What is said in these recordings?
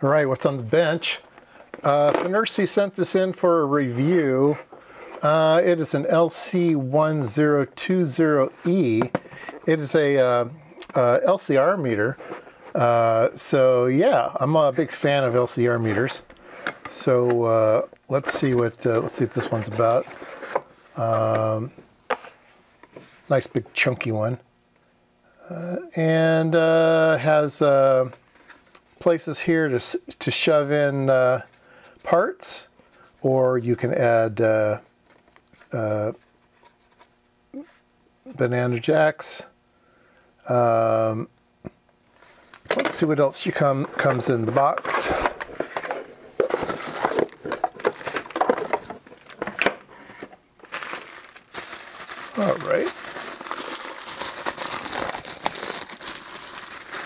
All right, what's on the bench? Fnirsi sent this in for a review. It is an LC1020E. It is a LCR meter. So yeah, I'm a big fan of LCR meters. So let's see what this one's about. Nice big chunky one, and has places here to shove in parts, or you can add banana jacks. Let's see what else comes in the box. All right.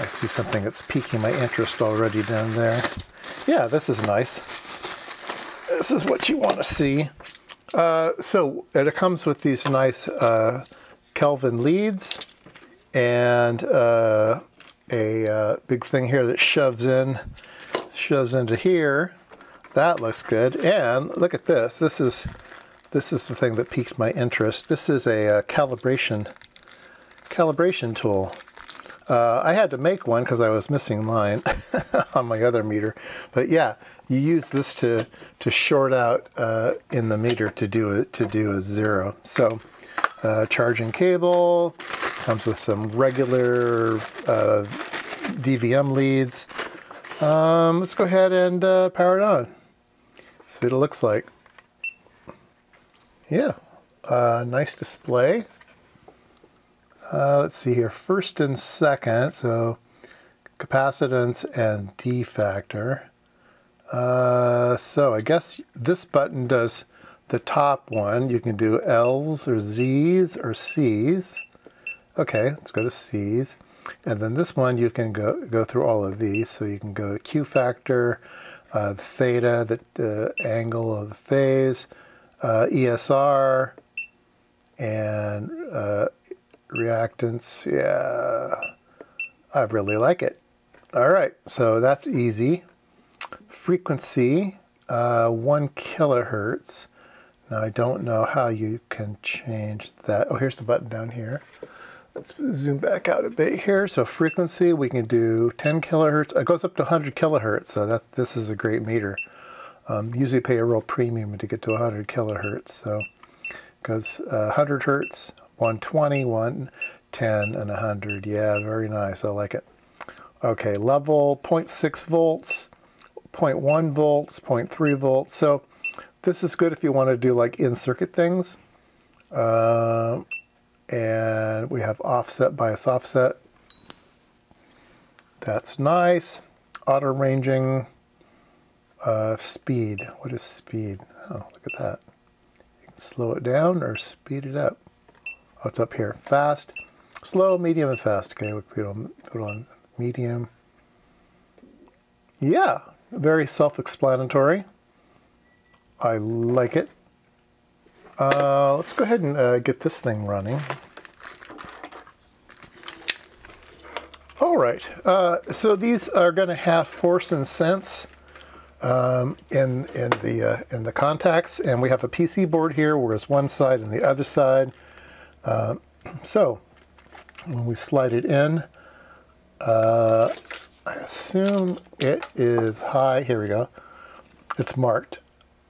I see something that's piquing my interest already down there. Yeah, this is nice. This is what you want to see. So it comes with these nice Kelvin leads and a big thing here that shoves into here. That looks good. And look at this. This is the thing that piqued my interest. This is a calibration tool. I had to make one because I was missing mine on my other meter. But yeah, you use this to short out in the meter to do a zero. So charging cable, comes with some regular DVM leads. Let's go ahead and power it on. See what it looks like. Yeah, nice display. Let's see here, first and second, so capacitance and D factor. So I guess this button does the top one. You can do L's or Z's or C's. Okay, let's go to C's. And then this one, you can go through all of these. So you can go to Q factor, the theta, the angle of the phase, ESR, and reactants. Yeah, I really like it. All right, so that's easy. Frequency, 1 kilohertz. Now I don't know how you can change that. Oh, here's the button down here. Let's zoom back out a bit here. So frequency, we can do 10 kilohertz. It goes up to 100 kilohertz, so this is a great meter. Usually pay a real premium to get to 100 kilohertz. So it goes 100 hertz, 120, 110, and 100. Yeah, very nice. I like it. Okay, level 0.6 volts, 0.1 volts, 0.3 volts. So this is good if you want to do like in-circuit things. And we have offset, bias offset. That's nice. Auto-ranging. Speed. What is speed? Oh, look at that. You can slow it down or speed it up. Oh, it's up here. Fast, slow, medium, and fast. Okay, we put on medium. Yeah, very self-explanatory. I like it. Let's go ahead and get this thing running. All right. So these are going to have force and sense. In the contacts, and we have a PC board here, whereas one side and the other side. So when we slide it in, I assume it is high. Here we go. It's marked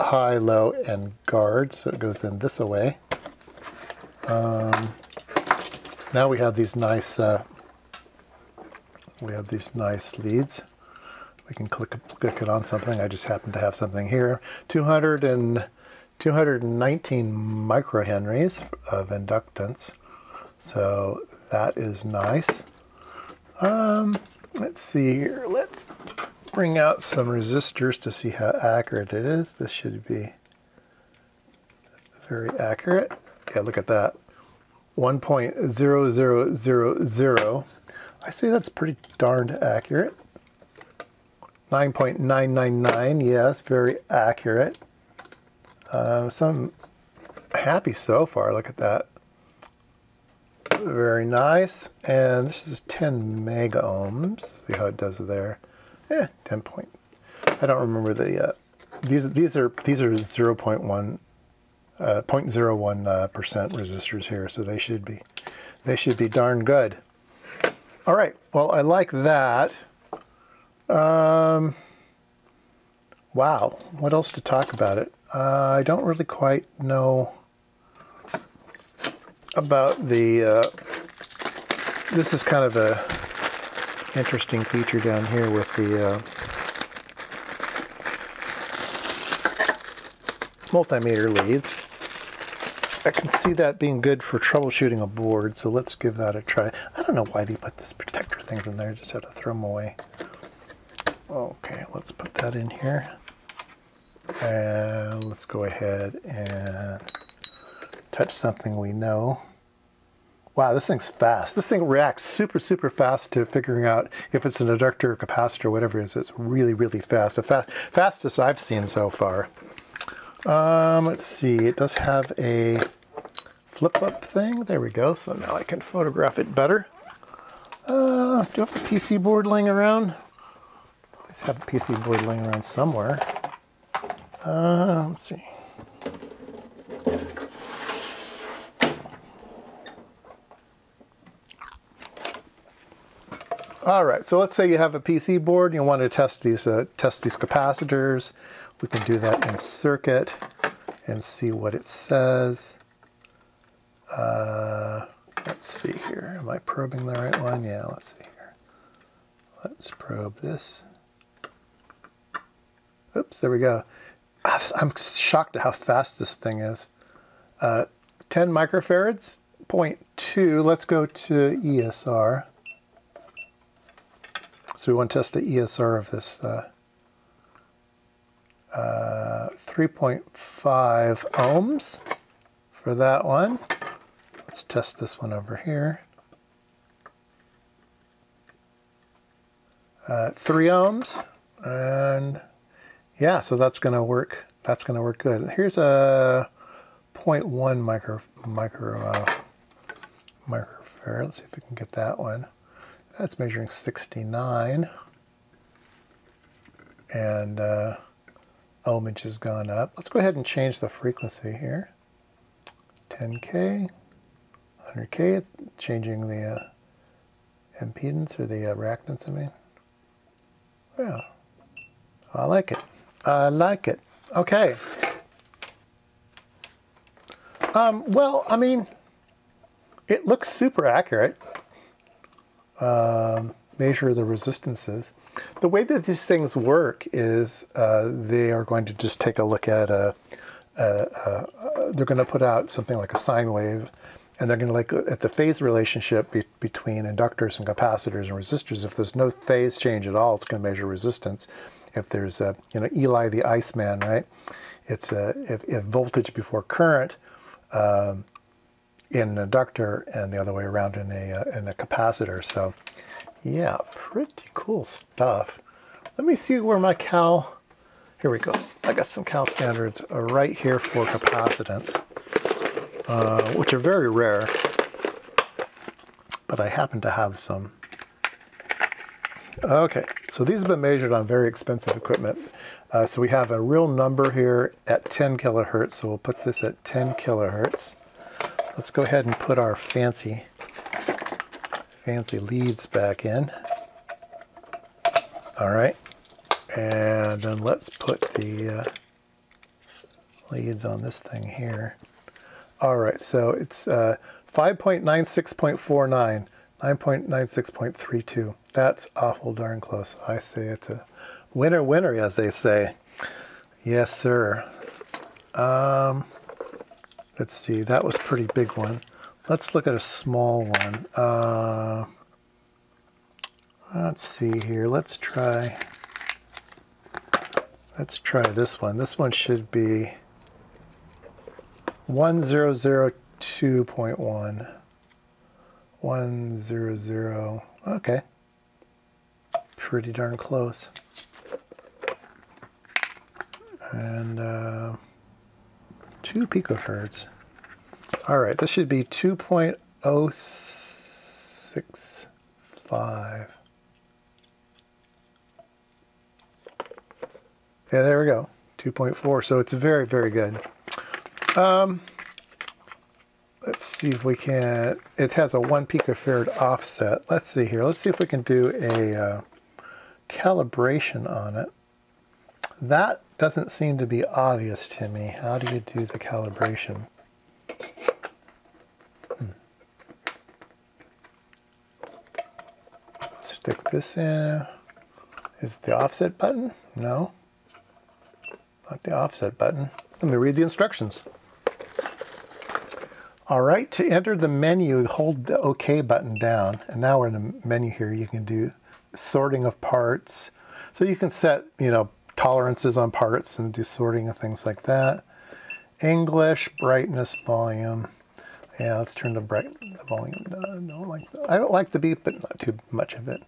high, low, and guard. So it goes in this way. Now we have these nice leads. We can click it on something. I just happen to have something here. 219 microhenries of inductance. So that is nice. Let's see here. Let's bring out some resistors to see how accurate it is. This should be very accurate. Yeah, look at that. 1.0000. I say that's pretty darned accurate. 9.999, yes, very accurate. So I'm happy so far, look at that. Very nice, and this is 10 mega ohms. See how it does there, yeah, 10.8 I don't remember the these are 0.1 0.01% resistors here, so they should be darn good. All right, well, I like that. Wow, what else to talk about it? I don't really quite know about the this is kind of a interesting feature down here with the multimeter leads. I can see that being good for troubleshooting a board, so let's give that a try. I don't know why they put this protector things in there, just had to throw them away. Okay, let's put that in here. And let's go ahead and touch something we know. Wow, this thing's fast. This thing reacts super, super fast to figuring out if it's an inductor or capacitor or whatever it is. It's really, really fast. The fastest I've seen so far. Let's see, it does have a flip-up thing. There we go, so now I can photograph it better. Do I have a PC board laying around? I always have a PC board laying around somewhere. Let's see. All right, so let's say you have a PC board and you want to test these capacitors. We can do that in circuit and see what it says. Let's see here. Am I probing the right one? Yeah, let's see here. Let's probe this. Oops, there we go. I'm shocked at how fast this thing is. 10 microfarads, 0.2. Let's go to ESR. So we want to test the ESR of this 3.5 ohms for that one. Let's test this one over here. 3 ohms, and yeah, so that's going to work. That's going to work good. Here's a 0.1 microfarad. Let's see if we can get that one. That's measuring 69, and ohmage has gone up. Let's go ahead and change the frequency here. 10K, 100K, changing the impedance or the reactance, I mean. Yeah, I like it. I like it. Okay. Well, I mean, it looks super accurate. Measure the resistances. The way that these things work is they are going to just take a look at they're going to put out something like a sine wave, and they're going to look at the phase relationship between inductors and capacitors and resistors. If there's no phase change at all, it's going to measure resistance. If there's a, you know, Eli the Iceman, right? It's a if voltage before current in an inductor, and the other way around in a capacitor. So yeah, pretty cool stuff. Let me see where my Cal, here we go. I got some Cal standards right here for capacitance, which are very rare, but I happen to have some. Okay, so these have been measured on very expensive equipment. So we have a real number here at 10 kilohertz, so we'll put this at 10 kilohertz. Let's go ahead and put our fancy leads back in. All right, and then let's put the leads on this thing here. All right, so it's 5.96.49, 9.96.32. That's awful darn close. I say it's a winner, winner, as they say. Yes, sir. Let's see, that was a pretty big one. Let's look at a small one. Let's see here. Let's try this one. This one should be 1002.1. 100. Okay. Pretty darn close. And 2 picofarads. All right, this should be 2.065. Yeah, there we go, 2.4, so it's very, very good. Let's see if we can, it has a 1 picofarad offset. Let's see here, let's see if we can do a calibration on it. That doesn't seem to be obvious to me. How do you do the calibration? Stick this in. Is it the offset button? No, not the offset button. Let me read the instructions. All right, to enter the menu, hold the OK button down. And now we're in the menu here. You can do sorting of parts. So you can set, you know, tolerances on parts and do sorting and things like that. English, brightness, volume. Yeah, let's turn the volume down. I don't like the beep, but not too much of it.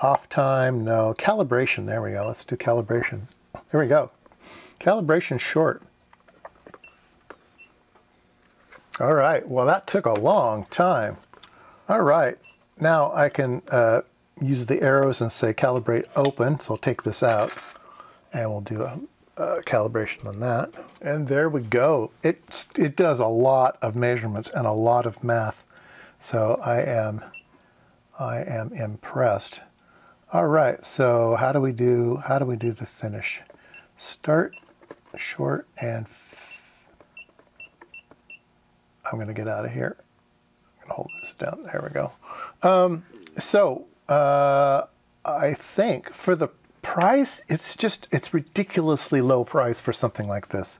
Off time, no. Calibration, there we go. Let's do calibration. There we go. Calibration short. All right, well, that took a long time. All right, now I can use the arrows and say calibrate open. So I'll take this out and we'll do a calibration on that. And there we go. It does a lot of measurements and a lot of math. So I am impressed. All right, so how do we do the finish? Start, short, and I'm gonna get out of here. I'm gonna hold this down, there we go. I think for the price, it's ridiculously low price for something like this.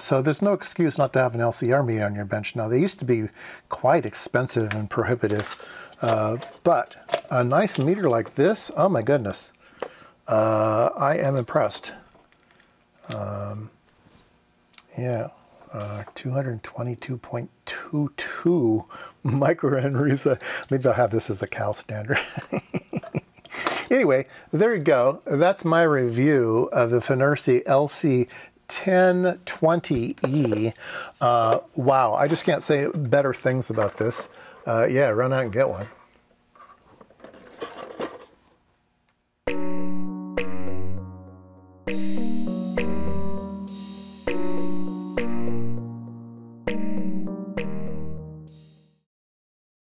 So there's no excuse not to have an LCR meter on your bench. Now they used to be quite expensive and prohibitive, but a nice meter like this, oh my goodness, I am impressed. Yeah, 222.22 microhenries. Maybe I'll have this as a Cal standard. Anyway, there you go. That's my review of the Fnirsi LC1020E. Wow, I just can't say better things about this. Yeah, run out and get one.